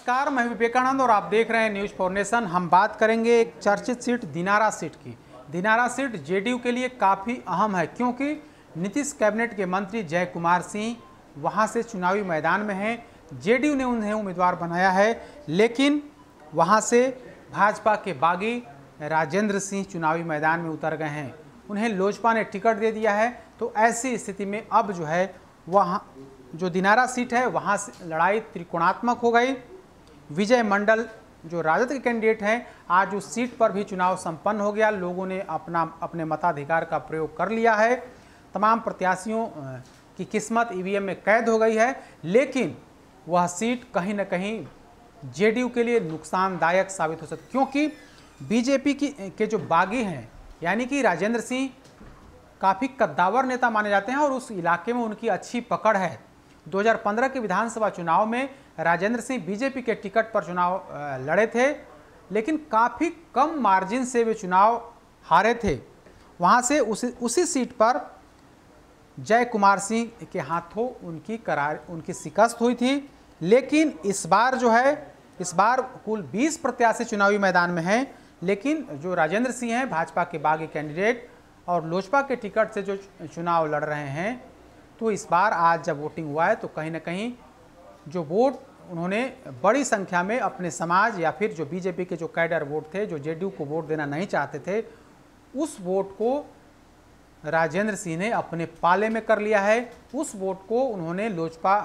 नमस्कार, मैं विवेकानंद और आप देख रहे हैं न्यूज़ फॉर नेशन। हम बात करेंगे एक चर्चित सीट दिनारा सीट की। दिनारा सीट जेडीयू के लिए काफ़ी अहम है क्योंकि नीतीश कैबिनेट के मंत्री जय कुमार सिंह वहां से चुनावी मैदान में हैं। जेडीयू ने उन्हें उम्मीदवार बनाया है, लेकिन वहां से भाजपा के बागी राजेंद्र सिंह चुनावी मैदान में उतर गए हैं। उन्हें लोजपा ने टिकट दे दिया है। तो ऐसी स्थिति में अब जो है वहाँ जो दिनारा सीट है वहाँ से लड़ाई त्रिकोणात्मक हो गई। विजय मंडल जो राजद के कैंडिडेट हैं, आज उस सीट पर भी चुनाव संपन्न हो गया। लोगों ने अपने मताधिकार का प्रयोग कर लिया है। तमाम प्रत्याशियों की किस्मत ईवीएम में कैद हो गई है, लेकिन वह सीट कहीं न कहीं जेडीयू के लिए नुकसानदायक साबित हो सकती, क्योंकि बीजेपी के जो बागी हैं यानी कि राजेंद्र सिंह काफ़ी कद्दावर नेता माने जाते हैं और उस इलाके में उनकी अच्छी पकड़ है। 2015 के विधानसभा चुनाव में राजेंद्र सिंह बीजेपी के टिकट पर चुनाव लड़े थे, लेकिन काफ़ी कम मार्जिन से वे चुनाव हारे थे। वहां से उसी सीट पर जय कुमार सिंह के हाथों उनकी शिकस्त हुई थी। लेकिन इस बार कुल 20 प्रत्याशी चुनावी मैदान में हैं, लेकिन जो राजेंद्र सिंह हैं भाजपा के बागी कैंडिडेट और लोजपा के टिकट से जो चुनाव लड़ रहे हैं, तो इस बार आज जब वोटिंग हुआ है तो कहीं ना कहीं जो वोट उन्होंने बड़ी संख्या में अपने समाज या फिर जो बीजेपी के जो कैडर वोट थे, जो जेडीयू को वोट देना नहीं चाहते थे, उस वोट को राजेंद्र सिंह ने अपने पाले में कर लिया है। उस वोट को उन्होंने लोजपा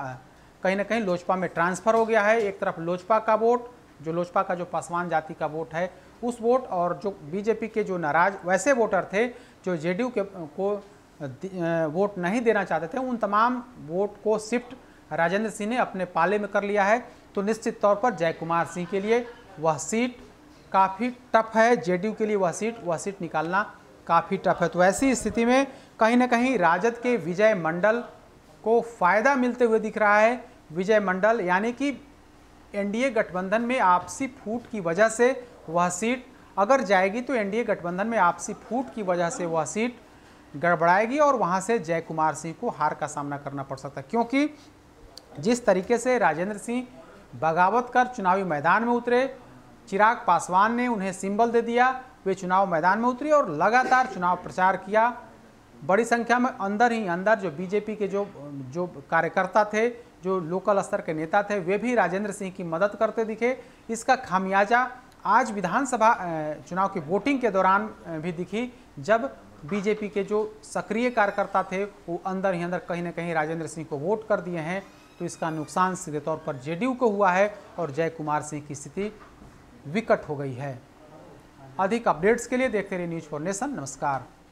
कहीं ना कहीं लोजपा में ट्रांसफ़र हो गया है। एक तरफ लोजपा का वोट, जो लोजपा का जो पासवान जाति का वोट है उस वोट, और जो बीजेपी के जो नाराज वैसे वोटर थे जो जेडीयू के को वोट नहीं देना चाहते थे, उन तमाम वोट को शिफ्ट राजेंद्र सिंह ने अपने पाले में कर लिया है। तो निश्चित तौर पर जय कुमार सिंह के लिए वह सीट काफ़ी टफ है। जेडीयू के लिए वह सीट निकालना काफ़ी टफ है। तो ऐसी स्थिति में कहीं ना कहीं राजद के विजय मंडल को फ़ायदा मिलते हुए दिख रहा है। विजय मंडल यानी कि एनडीए गठबंधन में आपसी फूट की वजह से वह सीट अगर जाएगी तो एनडीए गठबंधन में आपसी फूट की वजह से वह सीट गड़बड़ाएगी और वहां से जय कुमार सिंह को हार का सामना करना पड़ सकता है। क्योंकि जिस तरीके से राजेंद्र सिंह बगावत कर चुनावी मैदान में उतरे, चिराग पासवान ने उन्हें सिंबल दे दिया, वे चुनाव मैदान में उतरे और लगातार चुनाव प्रचार किया। बड़ी संख्या में अंदर ही अंदर जो बीजेपी के जो कार्यकर्ता थे, जो लोकल स्तर के नेता थे, वे भी राजेंद्र सिंह की मदद करते दिखे। इसका खामियाजा आज विधानसभा चुनाव की वोटिंग के दौरान भी दिखी, जब बीजेपी के जो सक्रिय कार्यकर्ता थे वो अंदर ही अंदर कहीं ना कहीं राजेंद्र सिंह को वोट कर दिए हैं। तो इसका नुकसान सीधे तौर पर जेडीयू को हुआ है और जय कुमार सिंह की स्थिति विकट हो गई है। अधिक अपडेट्स के लिए देखते रहिए न्यूज़ फॉर नेशन। नमस्कार।